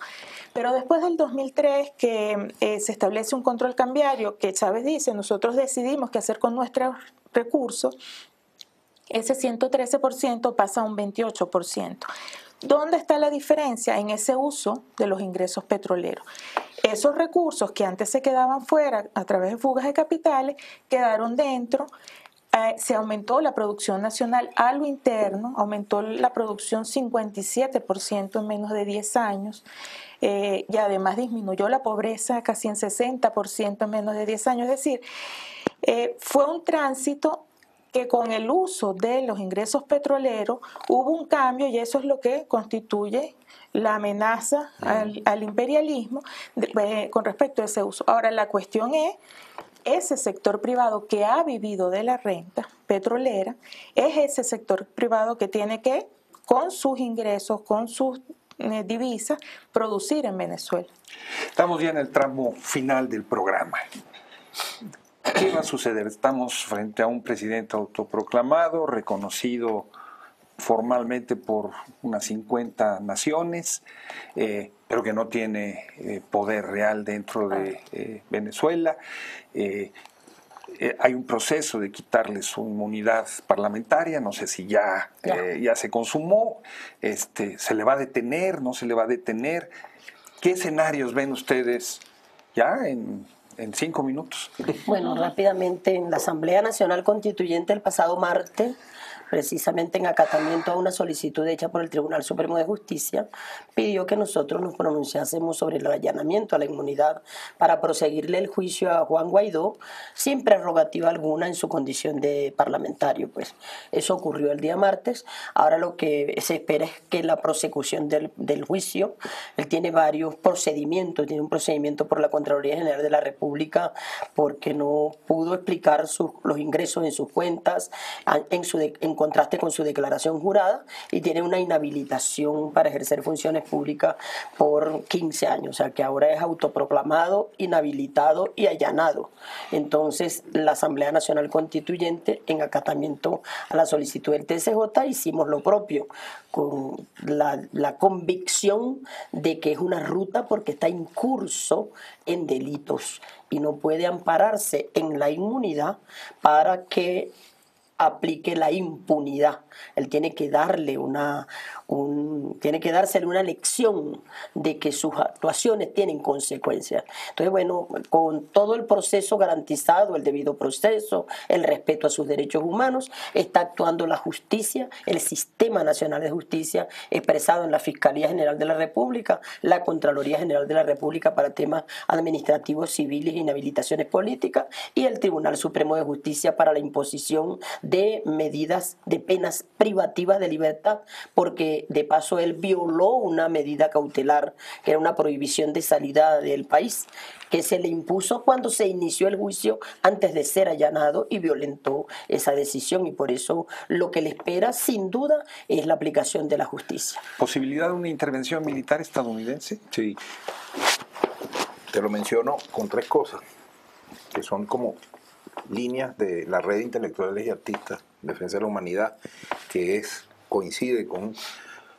Pero después del 2003 que se establece un control cambiario, que Chávez dice, nosotros decidimos qué hacer con nuestros recursos, ese 113% pasa a un 28%. ¿Dónde está la diferencia? En ese uso de los ingresos petroleros. Esos recursos que antes se quedaban fuera a través de fugas de capitales, quedaron dentro. Se aumentó la producción nacional a lo interno, aumentó la producción 57% en menos de 10 años y además disminuyó la pobreza casi en 60% en menos de 10 años. Es decir, fue un tránsito que con el uso de los ingresos petroleros hubo un cambio y eso es lo que constituye la amenaza al imperialismo con respecto a ese uso. Ahora, la cuestión es, ese sector privado que ha vivido de la renta petrolera, es ese sector privado que tiene que, con sus ingresos, con sus divisas, producir en Venezuela. Estamos ya en el tramo final del programa. ¿Qué va a suceder? Estamos frente a un presidente autoproclamado, reconocido formalmente por unas 50 naciones, pero que no tiene poder real dentro de Venezuela. Hay un proceso de quitarle su inmunidad parlamentaria, no sé si ya se consumó, se le va a detener, no se le va a detener. ¿Qué escenarios ven ustedes ya en 5 minutos? Bueno, rápidamente, en la Asamblea Nacional Constituyente el pasado martes, precisamente en acatamiento a una solicitud hecha por el Tribunal Supremo de Justicia, pidió que nosotros nos pronunciásemos sobre el allanamiento a la inmunidad para proseguirle el juicio a Juan Guaidó sin prerrogativa alguna en su condición de parlamentario. Pues eso ocurrió el día martes. Ahora lo que se espera es que la prosecución del juicio, él tiene varios procedimientos, tiene un procedimiento por la Contraloría General de la República porque no pudo explicar los ingresos en sus cuentas en contraste con su declaración jurada, y tiene una inhabilitación para ejercer funciones públicas por 15 años, o sea que ahora es autoproclamado, inhabilitado y allanado. Entonces la Asamblea Nacional Constituyente, en acatamiento a la solicitud del TSJ, hicimos lo propio con la convicción de que es una ruta porque está incurso en delitos y no puede ampararse en la inmunidad para que aplique la impunidad. Él tiene que darle tiene que dársele una lección de que sus actuaciones tienen consecuencias. Entonces, bueno, con todo el proceso garantizado, el debido proceso, el respeto a sus derechos humanos, está actuando la justicia, el Sistema Nacional de Justicia, expresado en la Fiscalía General de la República, la Contraloría General de la República para temas administrativos, civiles, inhabilitaciones políticas, y el Tribunal Supremo de Justicia para la imposición de medidas de penas privativas de libertad, porque de paso él violó una medida cautelar que era una prohibición de salida del país que se le impuso cuando se inició el juicio antes de ser allanado, y violentó esa decisión, y por eso lo que le espera sin duda es la aplicación de la justicia. ¿Posibilidad de una intervención militar estadounidense? Sí, te lo menciono con 3 cosas que son como líneas de la Red de Intelectuales y Artistas en Defensa de la Humanidad, que coincide con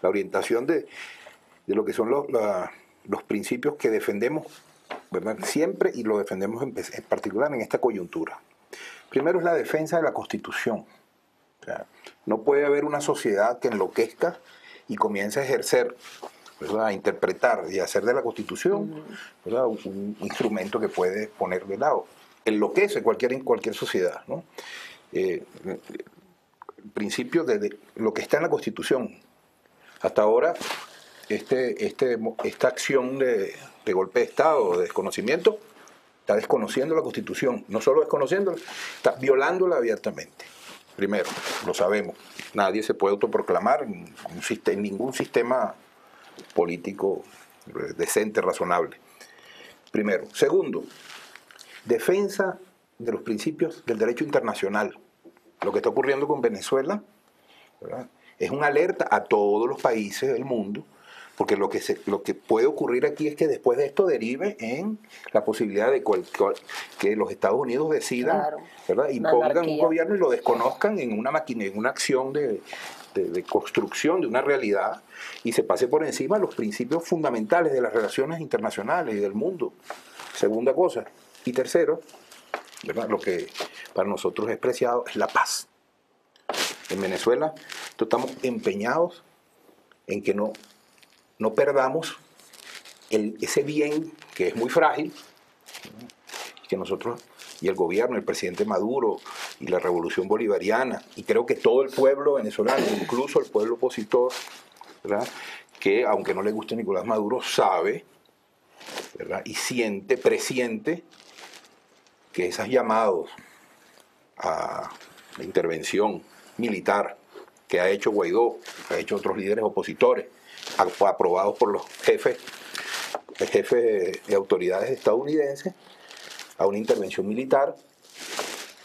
la orientación de lo que son los principios que defendemos, ¿verdad? Siempre, y lo defendemos en particular en esta coyuntura. Primero es la defensa de la Constitución. O sea, no puede haber una sociedad que enloquezca y comience a ejercer, ¿verdad?, a interpretar y a hacer de la Constitución, ¿verdad?, un instrumento que puede poner de lado. Enloquece cualquier sociedad, ¿no? El principio de lo que está en la Constitución. Hasta ahora, esta acción de golpe de Estado, de desconocimiento, está desconociendo la Constitución. No solo desconociéndola, está violándola abiertamente. Primero, lo sabemos. Nadie se puede autoproclamar en ningún sistema político decente, razonable. Primero. Segundo, defensa de los principios del derecho internacional. Lo que está ocurriendo con Venezuela, ¿verdad?, es una alerta a todos los países del mundo Porque lo que puede ocurrir aquí es que después de esto derive en la posibilidad de que los Estados Unidos decidan, claro, ¿verdad?, impongan un gobierno y lo desconozcan en una máquina, en una acción de construcción de una realidad, y se pase por encima los principios fundamentales de las relaciones internacionales y del mundo. Segunda cosa. Y tercero, ¿verdad?, lo que para nosotros es preciado es la paz. En Venezuela estamos empeñados en que no perdamos ese bien que es muy frágil, que nosotros y el gobierno, el presidente Maduro y la revolución bolivariana, y creo que todo el pueblo venezolano, incluso el pueblo opositor, ¿verdad?, que aunque no le guste Nicolás Maduro, sabe, ¿verdad?, y siente, presiente que esos llamados a la intervención militar que ha hecho Guaidó, que ha hecho otros líderes opositores, aprobados por los jefes de autoridades estadounidenses, a una intervención militar,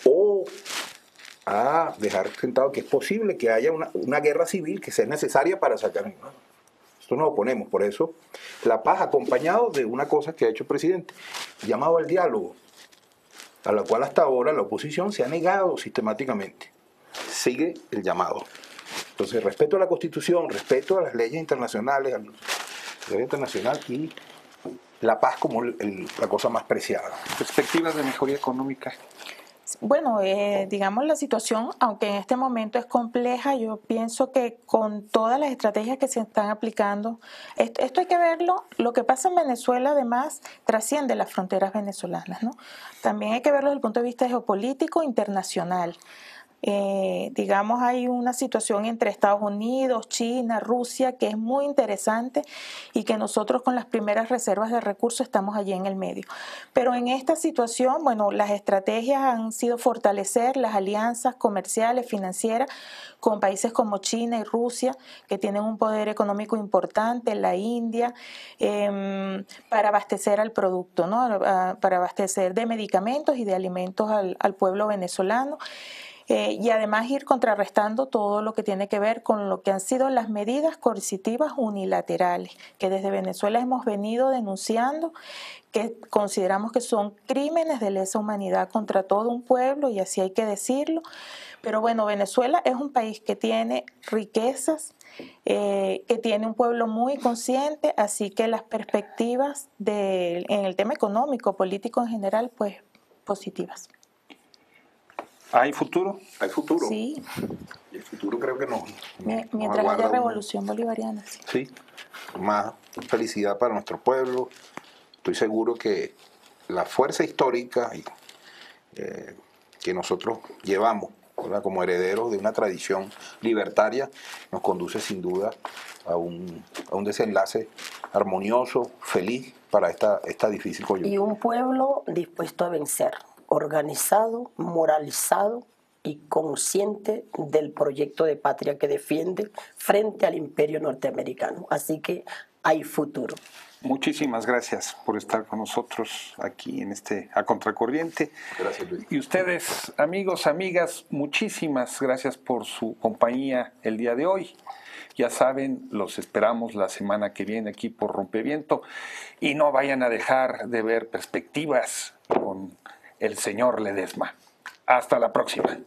o a dejar sentado que es posible que haya una guerra civil que sea necesaria para sacar. Nosotros nos oponemos, por eso la paz, acompañado de una cosa que ha hecho el presidente, llamado al diálogo, a la cual hasta ahora la oposición se ha negado sistemáticamente. Sigue el llamado. Entonces, respeto a la Constitución, respeto a las leyes internacionales, a la ley internacional, y la paz como la cosa más preciada. ¿Perspectivas de mejoría económica? Bueno, digamos, la situación, aunque en este momento es compleja, yo pienso que con todas las estrategias que se están aplicando, esto hay que verlo. Lo que pasa en Venezuela, además, trasciende las fronteras venezolanas, ¿no? También hay que verlo desde el punto de vista geopolítico internacional. Digamos, hay una situación entre Estados Unidos, China, Rusia, que es muy interesante y que nosotros con las primeras reservas de recursos estamos allí en el medio. Pero en esta situación, bueno, las estrategias han sido fortalecer las alianzas comerciales, financieras, con países como China y Rusia, que tienen un poder económico importante, la India, para abastecer al producto, ¿no?, para abastecer de medicamentos y de alimentos al pueblo venezolano. Y además ir contrarrestando todo lo que tiene que ver con lo que han sido las medidas coercitivas unilaterales, que desde Venezuela hemos venido denunciando, que consideramos que son crímenes de lesa humanidad contra todo un pueblo, y así hay que decirlo. Pero bueno, Venezuela es un país que tiene riquezas, que tiene un pueblo muy consciente, así que las perspectivas en el tema económico, político en general, pues positivas. ¿Hay futuro? Hay futuro. Sí. Y el futuro creo que no. Mientras haya revolución bolivariana. Sí. Más felicidad para nuestro pueblo. Estoy seguro que la fuerza histórica que nosotros llevamos, ¿verdad?, como herederos de una tradición libertaria, nos conduce sin duda a un desenlace armonioso, feliz para esta difícil coyuntura. Y un pueblo dispuesto a vencer, organizado, moralizado y consciente del proyecto de patria que defiende frente al imperio norteamericano. Así que hay futuro. Muchísimas gracias por estar con nosotros aquí en este A Contracorriente. Gracias, Luis. Y ustedes, amigos, amigas, muchísimas gracias por su compañía el día de hoy. Ya saben, los esperamos la semana que viene aquí por Rompeviento. Y no vayan a dejar de ver Perspectivas con el señor Ledesma. Hasta la próxima.